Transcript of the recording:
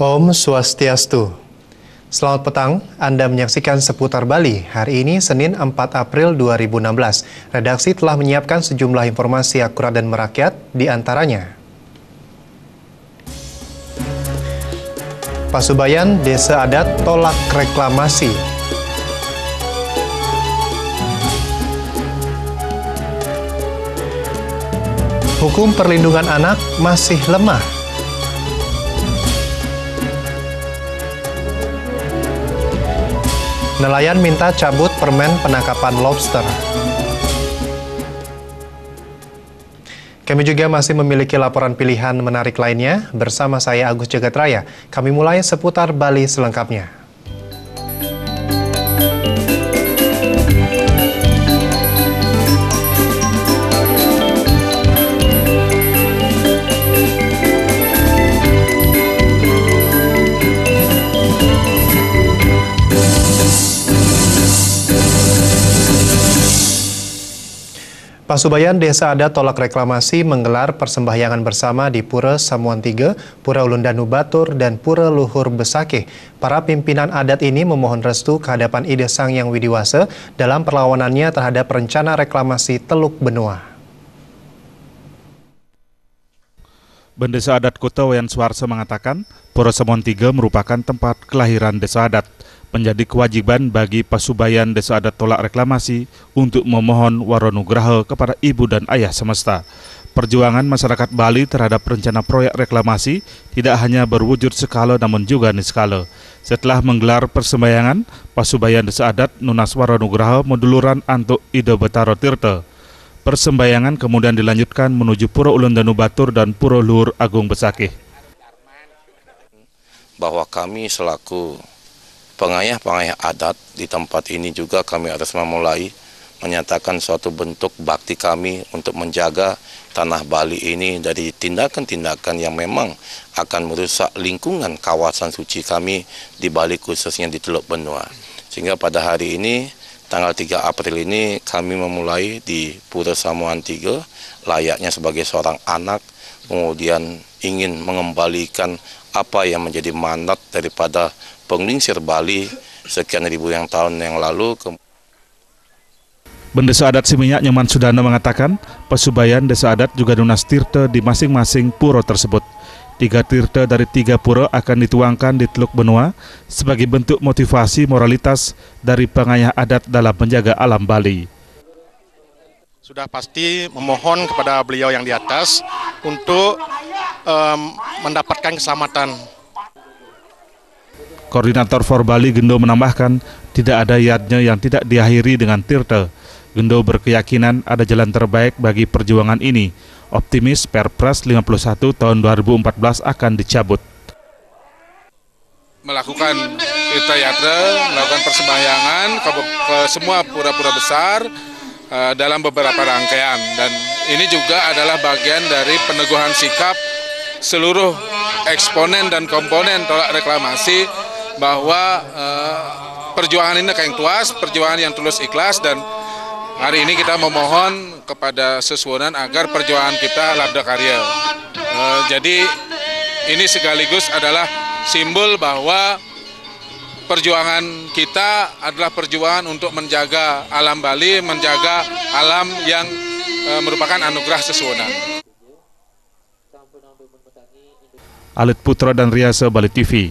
Om Swastiastu. Selamat petang, Anda menyaksikan Seputar Bali. Hari ini Senin 4 April 2016. Redaksi telah menyiapkan sejumlah informasi akurat dan merakyat, di antaranya: Pasubayan, Desa Adat tolak reklamasi. Hukum perlindungan anak masih lemah. Nelayan minta cabut permen penangkapan lobster. Kami juga masih memiliki laporan pilihan menarik lainnya. Bersama saya Agus Jagatraya, kami mulai Seputar Bali selengkapnya. Pasubayan, Desa Adat tolak reklamasi menggelar persembahyangan bersama di Pura Samuan Tiga, Pura Ulun Danu Batur, dan Pura Luhur Besakih. Para pimpinan adat ini memohon restu kehadapan Ida Sang Hyang Widhi Wasa dalam perlawanannya terhadap rencana reklamasi Teluk Benoa. Bendesa Adat Kota Wayansuarsa mengatakan, Pura Samuan Tiga merupakan tempat kelahiran Desa Adat. Menjadi kewajiban bagi Pasubayan Desa Adat tolak reklamasi untuk memohon waronugraha kepada ibu dan ayah semesta. Perjuangan masyarakat Bali terhadap rencana proyek reklamasi tidak hanya berwujud skala namun juga niskala. Setelah menggelar persembahyangan, Pasubayan Desa Adat nunas waronugraha meduluran antuk Ida Betaro Tirta. Persembahyangan kemudian dilanjutkan menuju Pura Ulun Danu Batur dan Pura Luhur Agung Besakih. Bahwa kami selaku pengayah-pengayah adat di tempat ini juga kami harus memulai menyatakan suatu bentuk bakti kami untuk menjaga tanah Bali ini dari tindakan-tindakan yang memang akan merusak lingkungan kawasan suci kami di Bali, khususnya di Teluk Benoa. Sehingga pada hari ini, tanggal 3 April ini, kami memulai di Pura Samuan Tiga layaknya sebagai seorang anak, kemudian ingin mengembalikan apa yang menjadi mandat daripada penglingsir Bali sekian ribu yang tahun yang lalu. Bendesa Adat Seminyak Nyoman Sudana mengatakan, Pasubayan Desa Adat juga nunas tirta di masing-masing pura tersebut. 3 tirta dari 3 pura akan dituangkan di Teluk Benoa sebagai bentuk motivasi moralitas dari pengayah adat dalam menjaga alam Bali. Sudah pasti memohon kepada beliau yang di atas untuk mendapatkan keselamatan. Koordinator For Bali Gendo menambahkan, tidak ada yadnya yang tidak diakhiri dengan tirta. Gendo berkeyakinan ada jalan terbaik bagi perjuangan ini. Optimis Perpres 51 tahun 2014 akan dicabut. Melakukan tirta yatra, melakukan persembahyangan ke semua pura-pura besar dalam beberapa rangkaian. Dan ini juga adalah bagian dari peneguhan sikap seluruh eksponen dan komponen tolak reklamasi, bahwa perjuangan ini kain tuas, perjuangan yang tulus ikhlas, dan hari ini kita memohon kepada sesuonan agar perjuangan kita labda karya. Jadi ini sekaligus adalah simbol bahwa perjuangan kita adalah perjuangan untuk menjaga alam Bali, menjaga alam yang merupakan anugerah sesuonan. Alit Putra dan Riasa, Bali TV.